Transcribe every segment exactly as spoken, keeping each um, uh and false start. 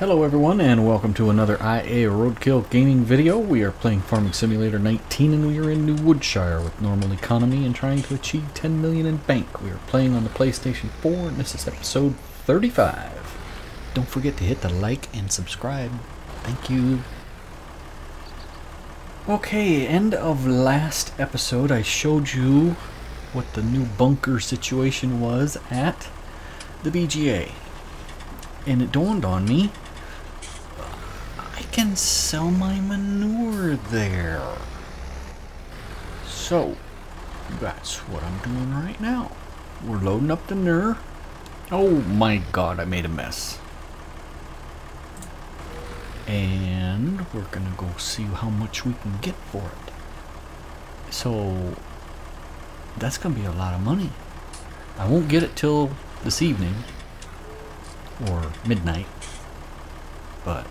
Hello everyone and welcome to another I A Roadkill gaming video. We are playing Farming Simulator nineteen and we are in New Woodshire with normal economy and trying to achieve ten million in bank. We are playing on the PlayStation four and this is episode thirty-five. Don't forget to hit the like and subscribe. Thank you. Okay, end of last episode I showed you what the new bunker situation was at the B G A. And it dawned on me, I can sell my manure there. So, that's what I'm doing right now. We're loading up the manure. Oh my god, I made a mess. And we're gonna go see how much we can get for it. So, that's gonna be a lot of money. I won't get it till this evening. Or midnight, but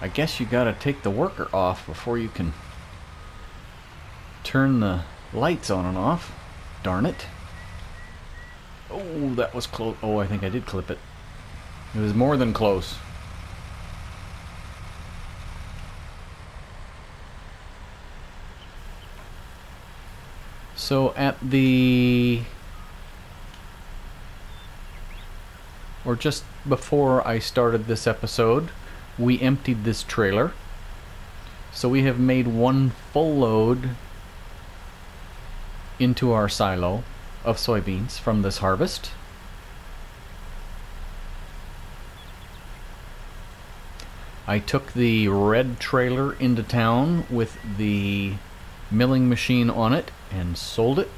I guess you gotta take the worker off before you can turn the lights on and off. Darn it. Oh, that was close. Oh, I think I did clip it. It was more than close. So at the... or just before I started this episode, we emptied this trailer, so we have made one full load into our silo of soybeans from this harvest. I took the red trailer into town with the milling machine on it and sold it.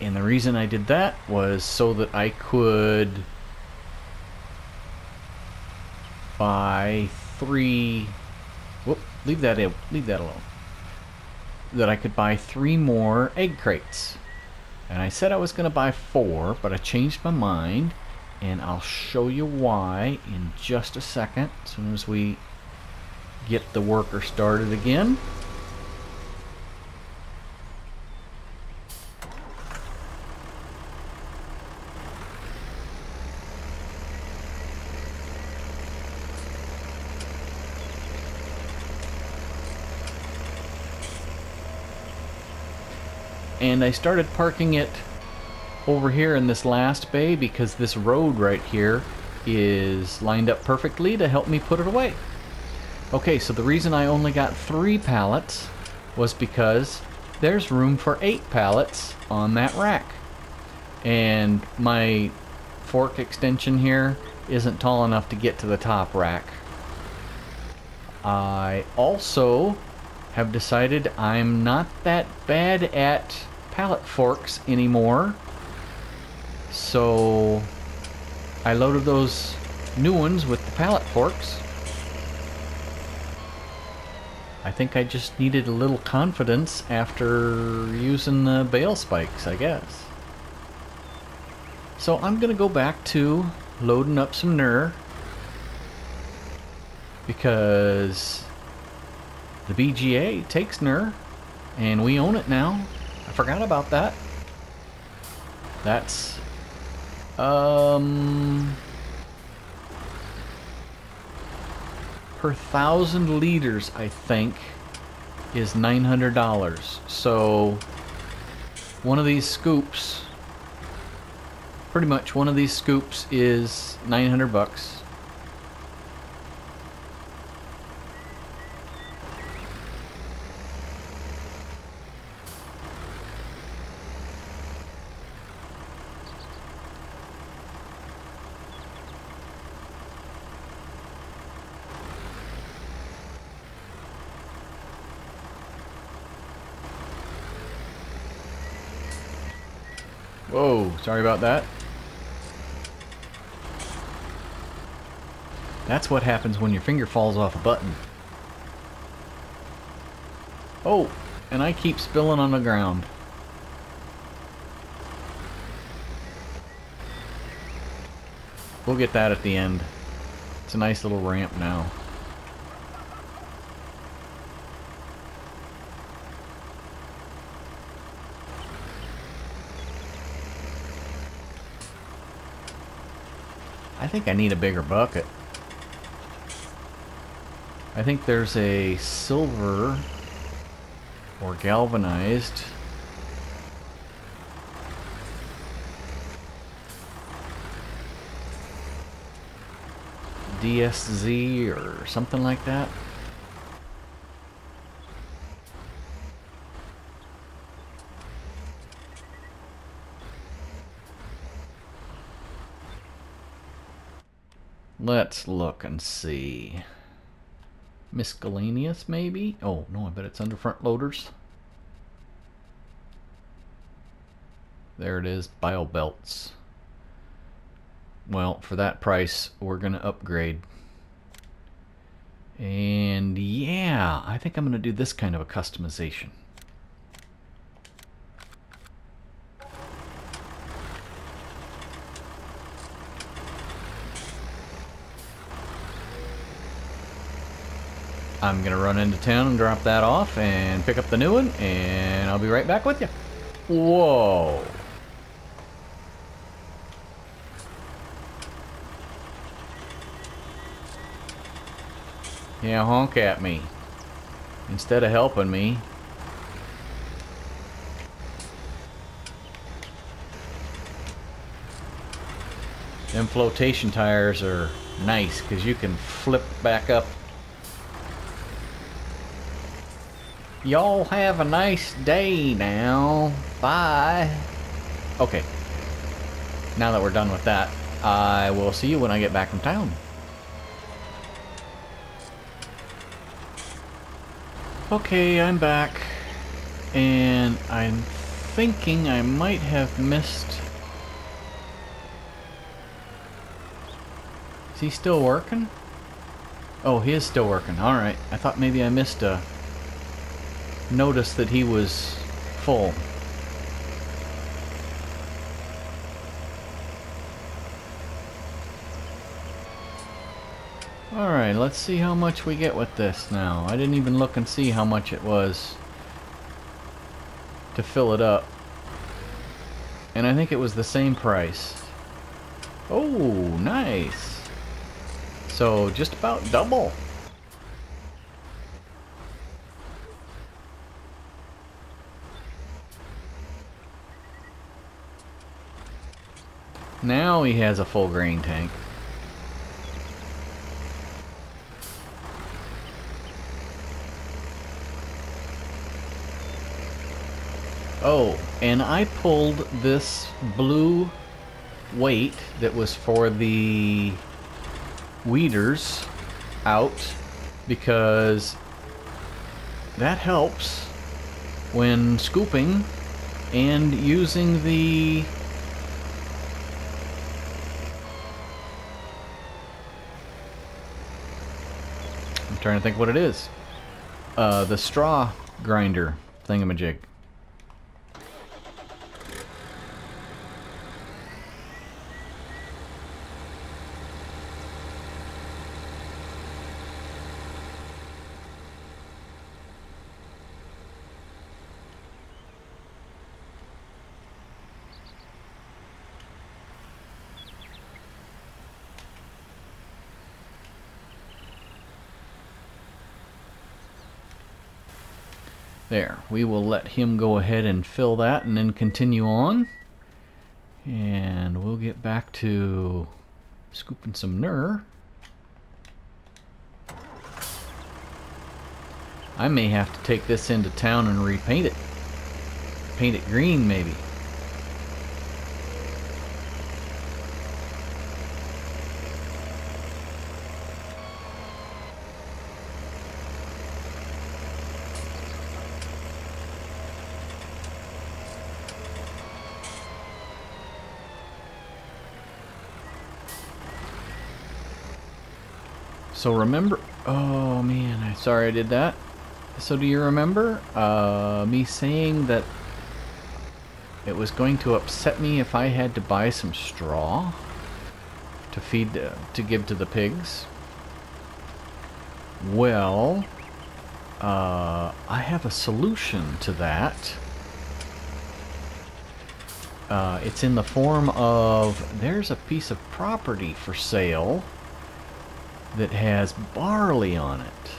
And the reason I did that was so that I could buy three, whoop, leave that in, leave that alone, that I could buy three more egg crates. And I said I was going to buy four, but I changed my mind, and I'll show you why in just a second, as soon as we get the worker started again. And I started parking it over here in this last bay because this road right here is lined up perfectly to help me put it away. Okay, so the reason I only got three pallets was because there's room for eight pallets on that rack. And my fork extension here isn't tall enough to get to the top rack. I also have decided I'm not that bad at pallet forks anymore, so I loaded those new ones with the pallet forks. I think I just needed a little confidence after using the bale spikes, I guess. So I'm gonna go back to loading up some manure because the B G A takes manure and we own it now. I forgot about that. That's um per thousand liters, I think, is nine hundred dollars. So one of these scoops, pretty much one of these scoops is nine hundred bucks. Whoa, sorry about that. That's what happens when your finger falls off a button. Oh, and I keep spilling on the ground. We'll get that at the end. It's a nice little ramp now. I think I need a bigger bucket. I think there's a silver or galvanized. D S Z or something like that. Let's look and see. Miscellaneous, maybe? Oh, no, I bet it's under front loaders. There it is, bio belts. Well, for that price, we're going to upgrade. And yeah, I think I'm going to do this kind of a customization. I'm going to run into town and drop that off and pick up the new one, and I'll be right back with you. Whoa. Yeah, honk at me. Instead of helping me. Them flotation tires are nice because you can flip back up. Y'all have a nice day now. Bye. Okay. Now that we're done with that, I will see you when I get back from town. Okay, I'm back, and I'm thinking I might have missed... Is he still working? Oh, he is still working. Alright, I thought maybe I missed a notice that he was full. Alright, let's see how much we get with this now. I didn't even look and see how much it was to fill it up. And I think it was the same price. Oh, nice. So, just about double. Now he has a full grain tank. Oh, and I pulled this blue weight that was for the weeders out because that helps when scooping and using the I'm trying to think what it is. Uh, the straw grinder thingamajig. There, we will let him go ahead and fill that and then continue on. And we'll get back to scooping some N R. I may have to take this into town and repaint it. Paint it green, maybe. So remember, oh man, I'm sorry I did that. So do you remember uh, me saying that it was going to upset me if I had to buy some straw to feed, uh, to give to the pigs? Well, uh, I have a solution to that. Uh, it's in the form of, there's a piece of property for sale that has barley on it.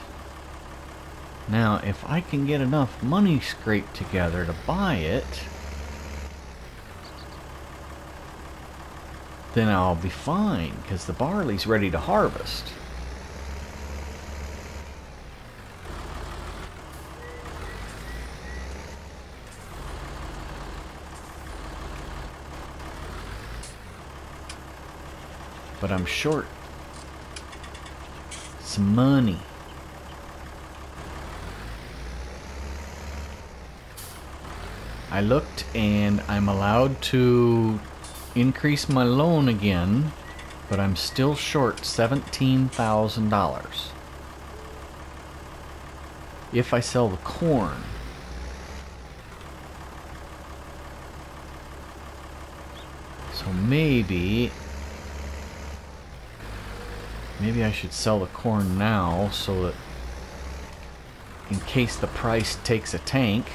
Now, if I can get enough money scraped together to buy it, then I'll be fine, because the barley's ready to harvest. But I'm short some money. I looked, and I'm allowed to increase my loan again, but I'm still short seventeen thousand dollars. If I sell the corn. So maybe, maybe I should sell the corn now so that in case the price takes a tank.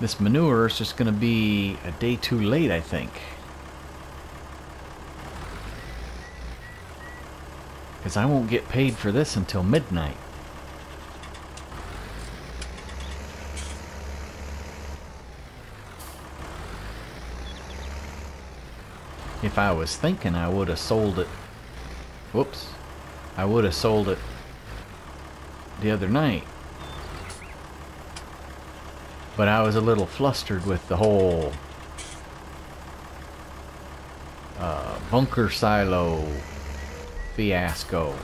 This manure is just going to be a day too late, I think. Because I won't get paid for this until midnight. If I was thinking, I would have sold it. Whoops. I would have sold it the other night. But I was a little flustered with the whole uh, bunker silo fiasco.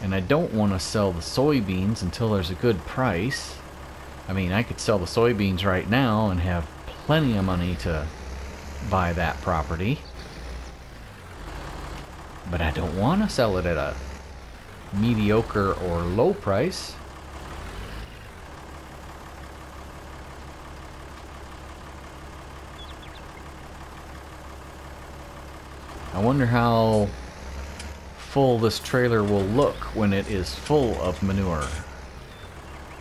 And I don't want to sell the soybeans until there's a good price. I mean, I could sell the soybeans right now and have plenty of money to buy that property, but I don't want to sell it at a mediocre or low price. I wonder how full this trailer will look when it is full of manure.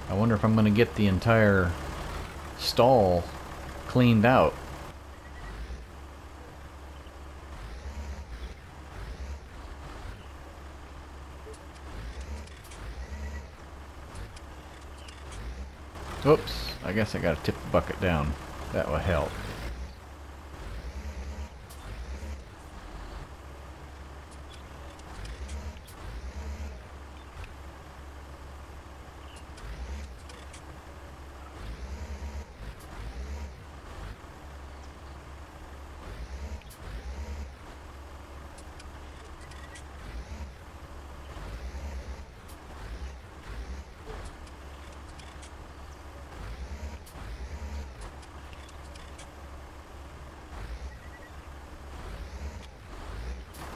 I wonder if I'm going to get the entire stall cleaned out. Oops, I guess I gotta tip the bucket down. That will help.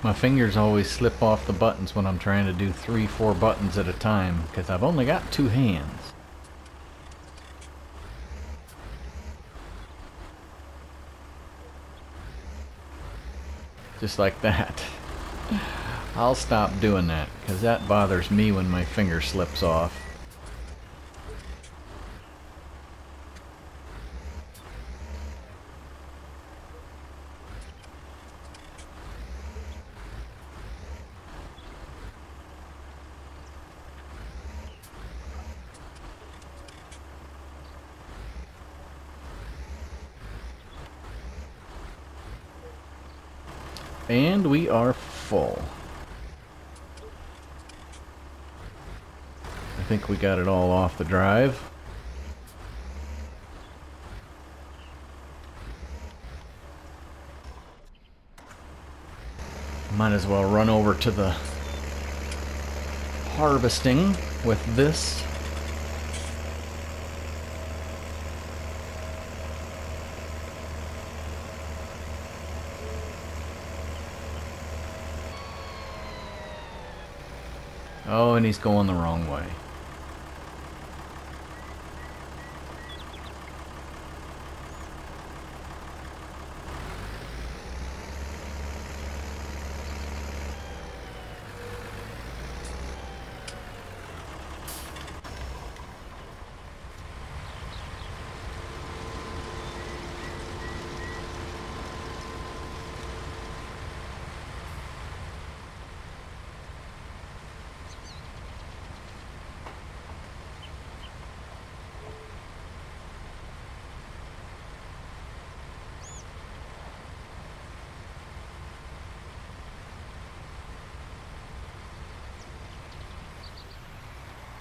My fingers always slip off the buttons when I'm trying to do three, four buttons at a time, because I've only got two hands. Just like that. I'll stop doing that, because that bothers me when my finger slips off. And we are full. I think we got it all off the drive. Might as well run over to the harvesting with this. Oh, and he's going the wrong way.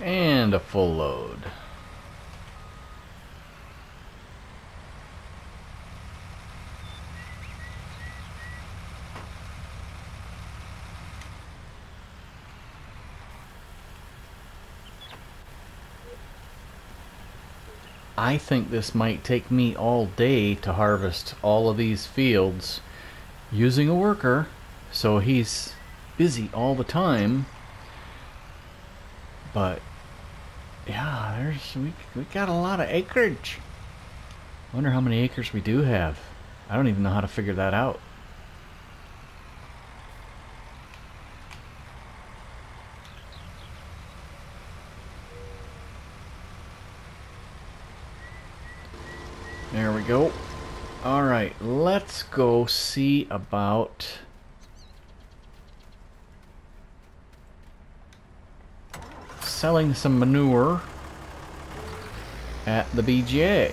And a full load. I think this might take me all day to harvest all of these fields using a worker, so he's busy all the time. But yeah, there's we we got a lot of acreage. I wonder how many acres we do have. I don't even know how to figure that out. There we go. All right, let's go see about selling some manure at the B G A.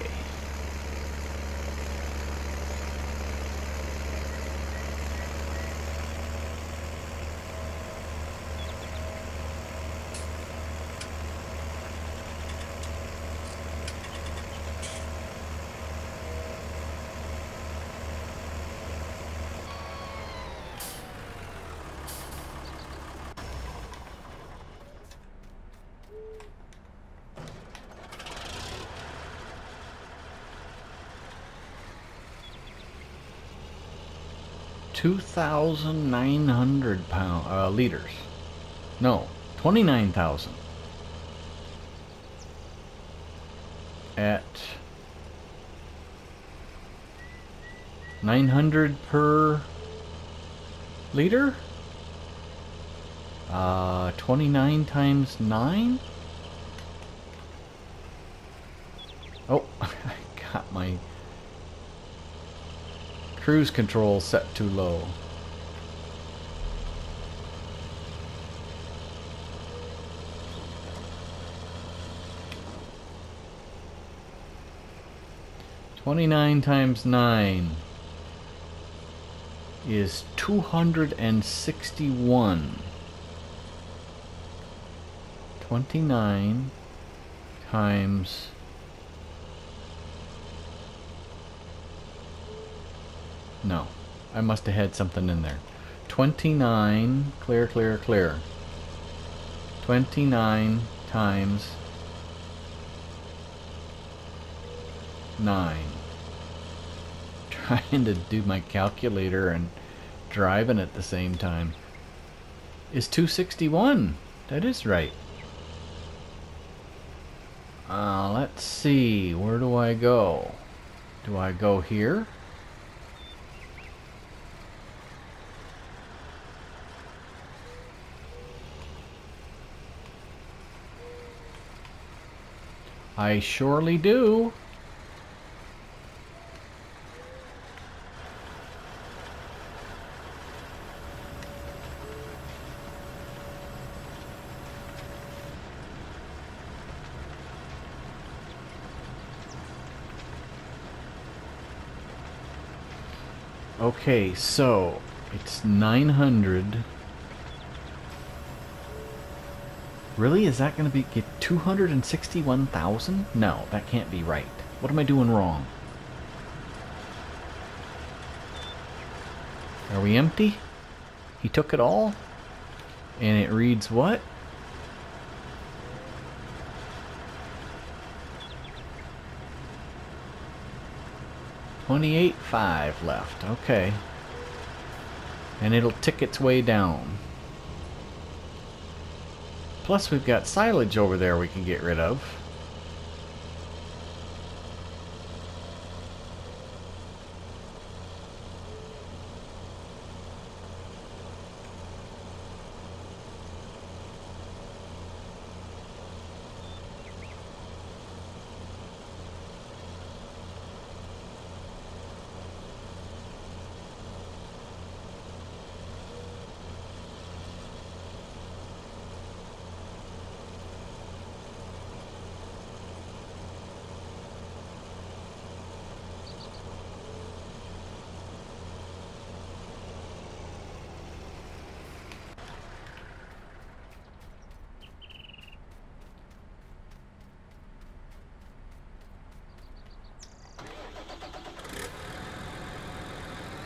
two thousand nine hundred pound uh, liters. No, twenty-nine thousand at nine hundred per liter. Uh, twenty-nine times nine. Oh, I got my cruise control set too low. Twenty-nine times nine is two hundred and sixty-one. Twenty-nine times No, I must have had something in there. twenty-nine, clear, clear, clear. twenty-nine times nine. Trying to do my calculator and driving at the same time. Is two sixty-one. That is right. Uh, let's see. Where do I go? Do I go here? I surely do. Okay, so it's nine hundred Really? Is that going to be get two hundred sixty-one thousand? No, that can't be right. What am I doing wrong? Are we empty? He took it all? And it reads what? twenty-eight five left. Okay. And it'll tick its way down. Plus we've got silage over there we can get rid of.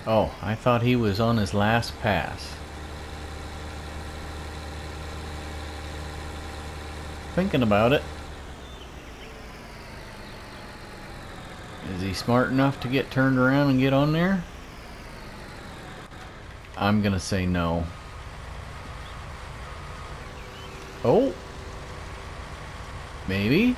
Oh, I thought he was on his last pass. Thinking about it. Is he smart enough to get turned around and get on there? I'm gonna say no. Oh! Maybe?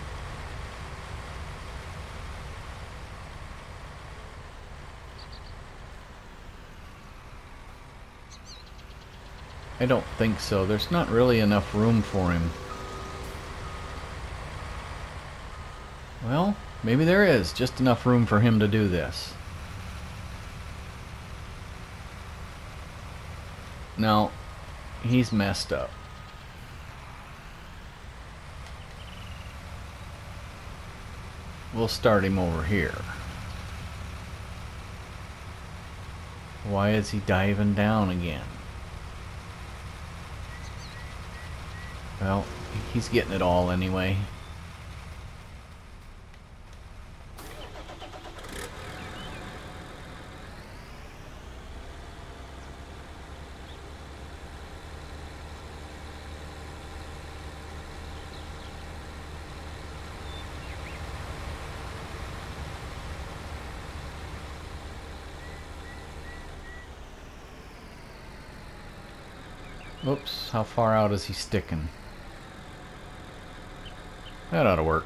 I don't think so. There's not really enough room for him. Well, maybe there is just enough room for him to do this. No, he's messed up. We'll start him over here. Why is he diving down again? Well, he's getting it all anyway. Oops, how far out is he sticking? That ought to work.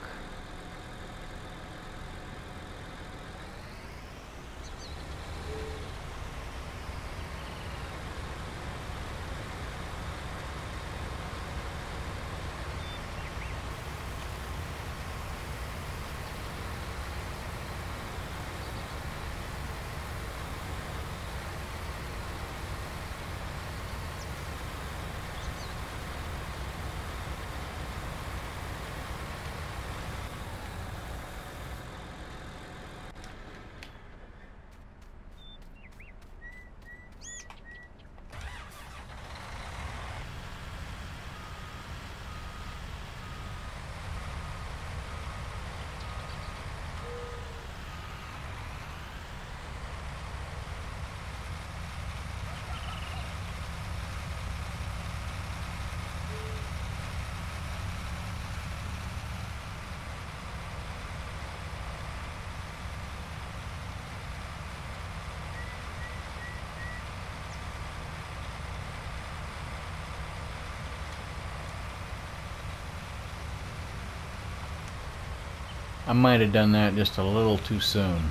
I might have done that just a little too soon.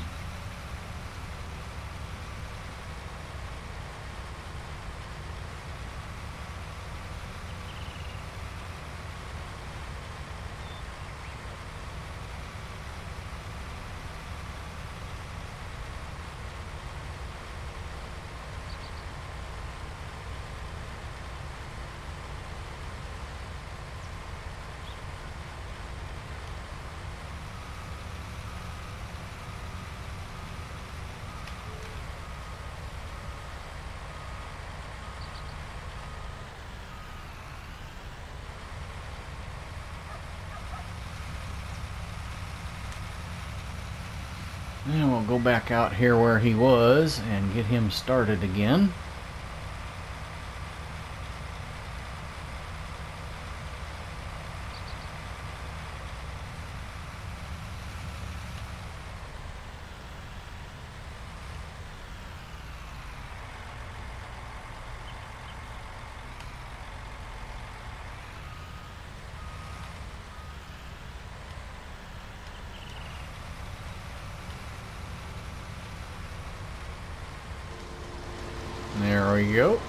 And we'll go back out here where he was and get him started again. There we go.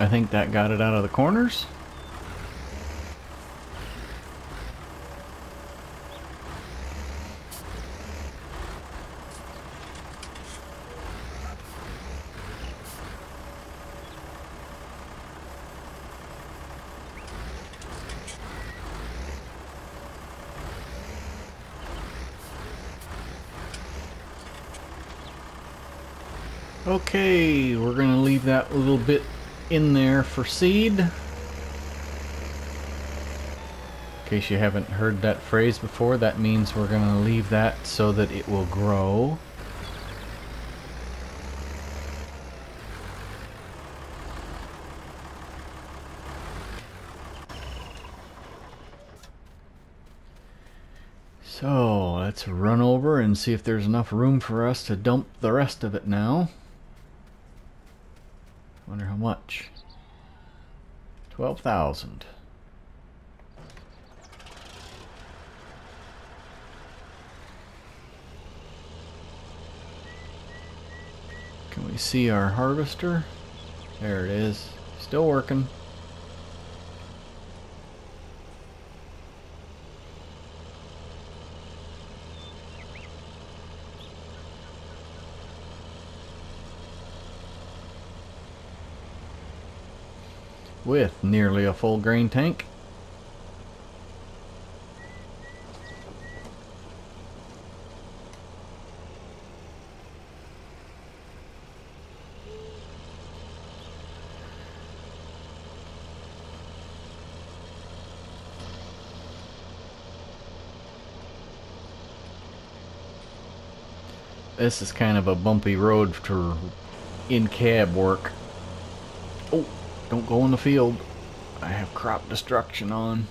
I think that got it out of the corners. Okay, we're gonna leave that little bit in there for seed. In case you haven't heard that phrase before, that means we're going to leave that so that it will grow. So let's run over and see if there's enough room for us to dump the rest of it now. Wonder how much. twelve thousand. Can we see our harvester? There it is. Still working. With nearly a full grain tank. This is kind of a bumpy road for in-cab work. Oh! Don't go in the field. I have crop destruction on.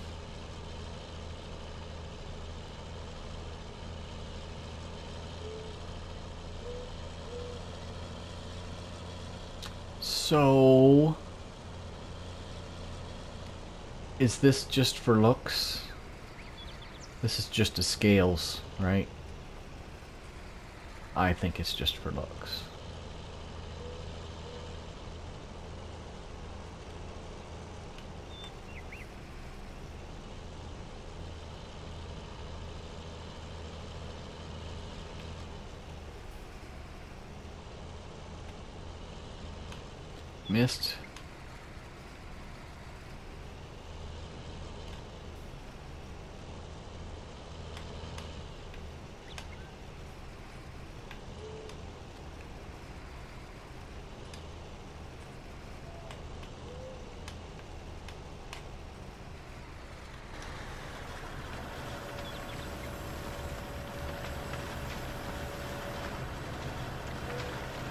So, is this just for looks? This is just to scales, right? I think it's just for looks. Missed.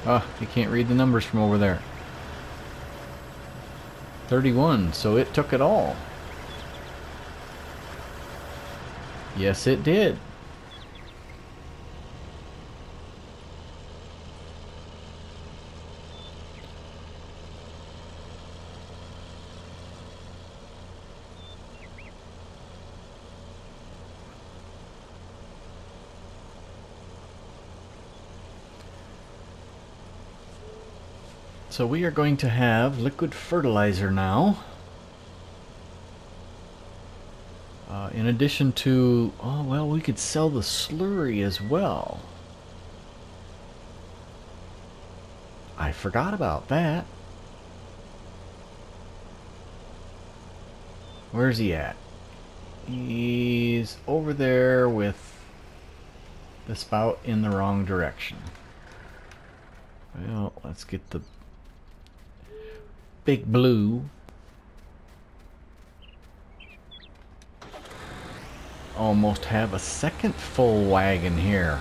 Ah, oh, you can't read the numbers from over there. thirty-one, so it took it all. Yes, it did. So we are going to have liquid fertilizer now. Uh, in addition to, oh well, we could sell the slurry as well. I forgot about that. Where's he at? He's over there with the spout in the wrong direction. Well, let's get the big blue. Almost have a second full wagon here.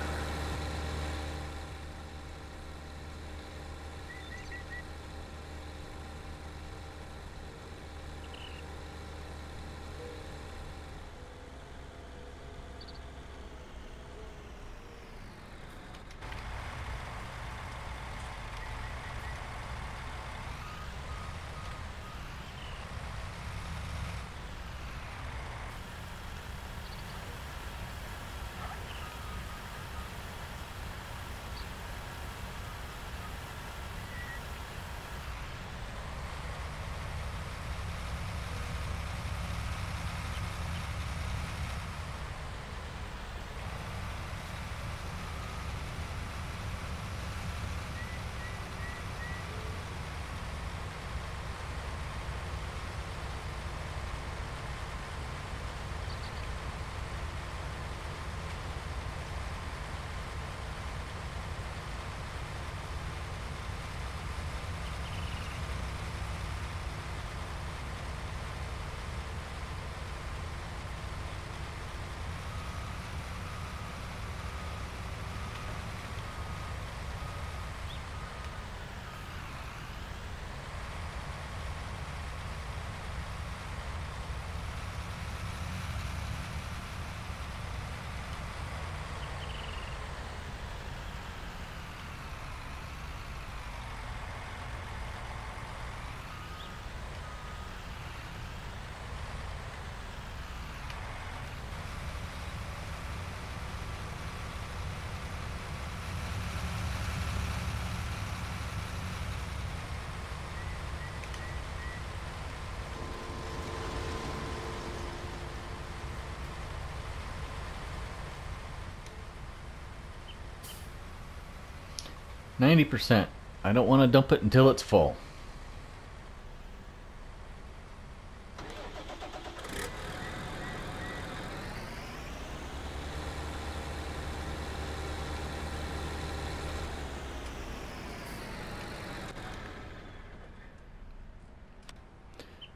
ninety percent. I don't want to dump it until it's full.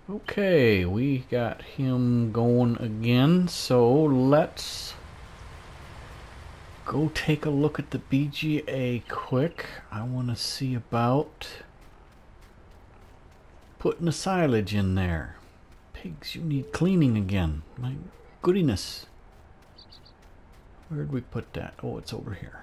Okay, we got him going again, so let's go take a look at the B G A quick. I want to see about putting the silage in there. Pigs, you need cleaning again. My goodness. Where'd we put that? Oh, it's over here.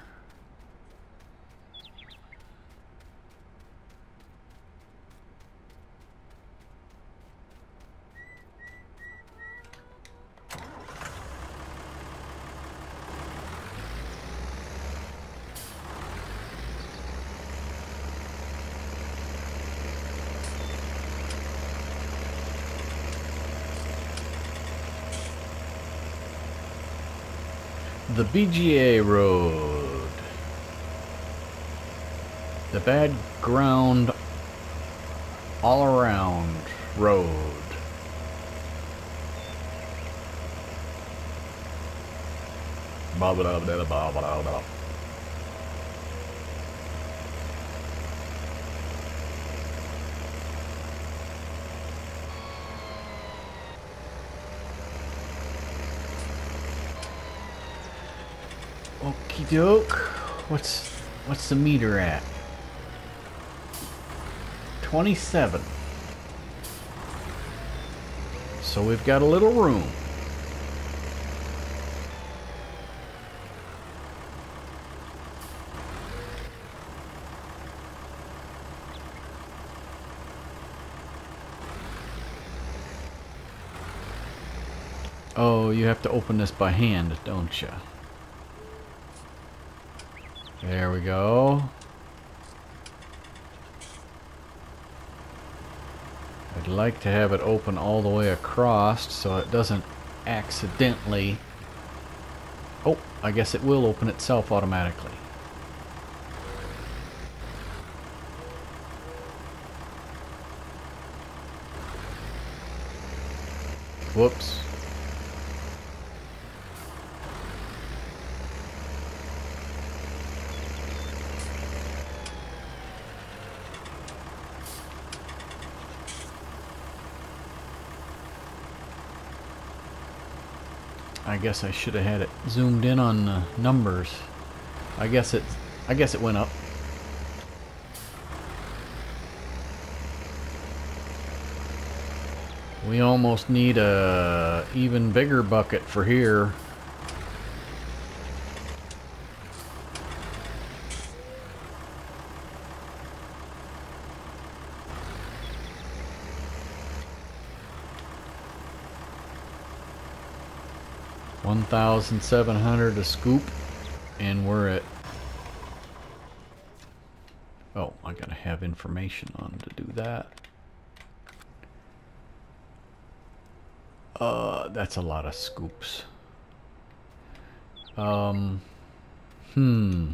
The B G A road. The bad ground all around road. Blah blah blah blah blah blah. Okie doke. What's what's the meter at? twenty-seven. So we've got a little room. Oh, you have to open this by hand, don't you? There we go. I'd like to have it open all the way across so it doesn't accidentally... Oh, I guess it will open itself automatically. Whoops. I guess I should have had it zoomed in on the numbers. I guess it, I guess it went up. We almost need a even bigger bucket for here. one thousand seven hundred a scoop, and we're at... Oh, I gotta have information on to do that. Uh, that's a lot of scoops. Um, hmm.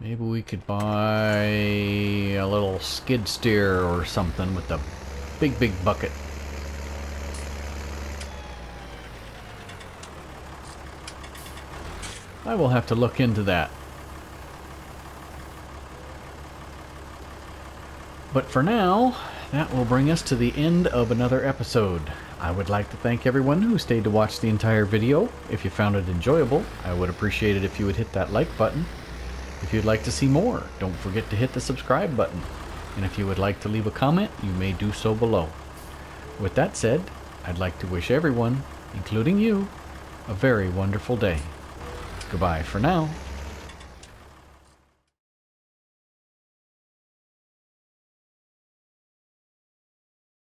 Maybe we could buy a little skid steer or something with a big, big bucket. I will have to look into that. But for now, that will bring us to the end of another episode. I would like to thank everyone who stayed to watch the entire video. If you found it enjoyable, I would appreciate it if you would hit that like button. If you'd like to see more, don't forget to hit the subscribe button. And if you would like to leave a comment, you may do so below. With that said, I'd like to wish everyone, including you, a very wonderful day. Goodbye for now.